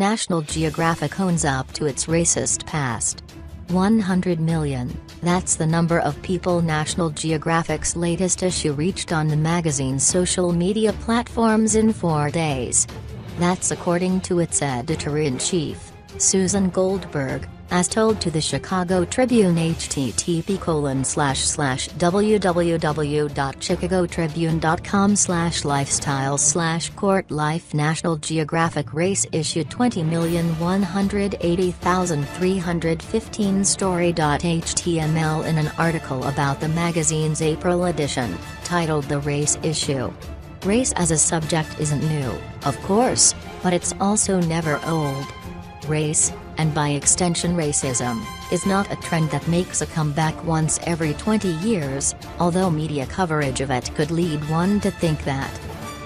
National Geographic owns up to its racist past. 100 million, that's the number of people National Geographic's latest issue reached on the magazine's social media platforms in 4 days. That's according to its editor-in-chief, Susan Goldberg, as told to the Chicago Tribune http://www.chicagotribune.com/lifestyle/court-life National Geographic race issue 20,180,315 story.html in an article about the magazine's April edition, titled The Race Issue. Race as a subject isn't new, of course, but it's also never old. Race, and by extension racism, is not a trend that makes a comeback once every 20 years, although media coverage of it could lead one to think that.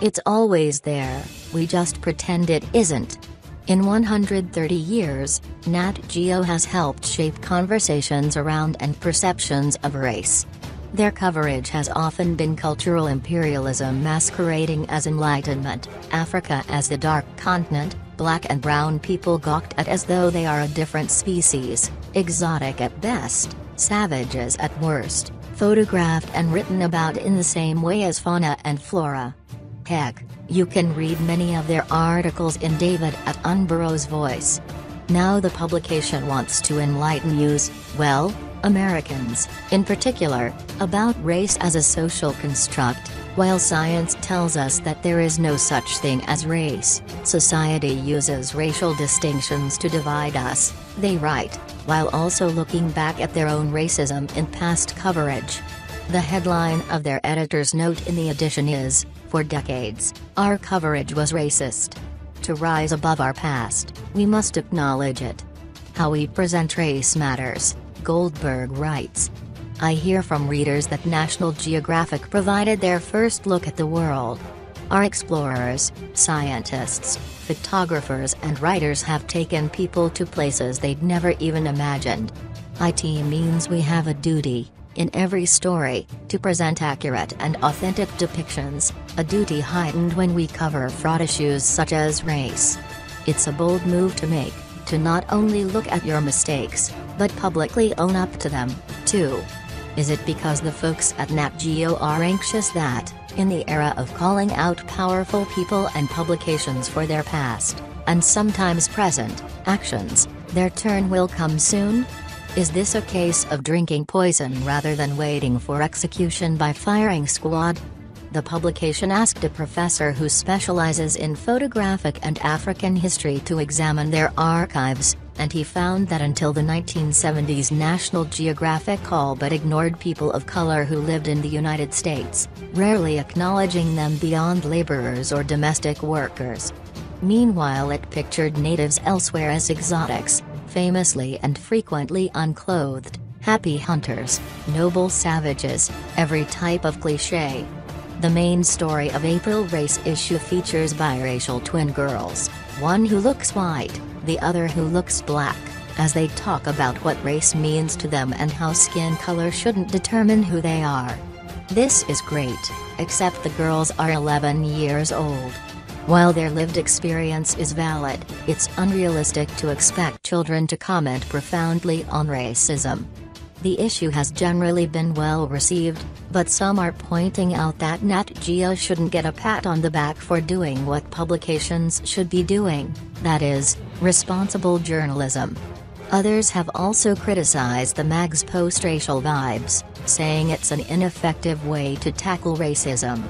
It's always there, we just pretend it isn't. In 130 years, Nat Geo has helped shape conversations around and perceptions of race. Their coverage has often been cultural imperialism masquerading as enlightenment, Africa as the dark continent, black and brown people gawked at as though they are a different species, exotic at best, savages at worst, photographed and written about in the same way as fauna and flora. Heck, you can read many of their articles in David Attenborough's voice. Now the publication wants to enlighten yous, well, Americans, in particular, about race as a social construct. While science tells us that there is no such thing as race, society uses racial distinctions to divide us, they write, while also looking back at their own racism in past coverage. The headline of their editor's note in the edition is, "For decades, our coverage was racist. To rise above our past, we must acknowledge it. How we present race matters," Goldberg writes. I hear from readers that National Geographic provided their first look at the world. Our explorers, scientists, photographers and writers have taken people to places they'd never even imagined. It means we have a duty, in every story, to present accurate and authentic depictions, a duty heightened when we cover fraught issues such as race. It's a bold move to make, to not only look at your mistakes, but publicly own up to them, too. Is it because the folks at Nat Geo are anxious that, in the era of calling out powerful people and publications for their past, and sometimes present, actions, their turn will come soon? Is this a case of drinking poison rather than waiting for execution by firing squad? The publication asked a professor who specializes in photographic and African history to examine their archives, and he found that until the 1970s National Geographic all but ignored people of color who lived in the United States, rarely acknowledging them beyond laborers or domestic workers. Meanwhile it pictured natives elsewhere as exotics, famously and frequently unclothed, happy hunters, noble savages, every type of cliché. The main story of April race issue features biracial twin girls, one who looks white, the other who looks black, as they talk about what race means to them and how skin color shouldn't determine who they are. This is great, except the girls are 11 years old. While their lived experience is valid, it's unrealistic to expect children to comment profoundly on racism. The issue has generally been well received, but some are pointing out that Nat Geo shouldn't get a pat on the back for doing what publications should be doing, that is, responsible journalism. Others have also criticized the mag's post-racial vibes, saying it's an ineffective way to tackle racism.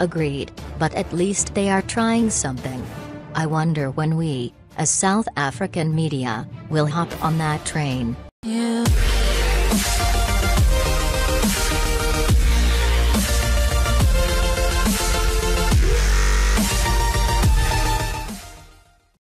Agreed, but at least they are trying something. I wonder when we, as South African media, will hop on that train.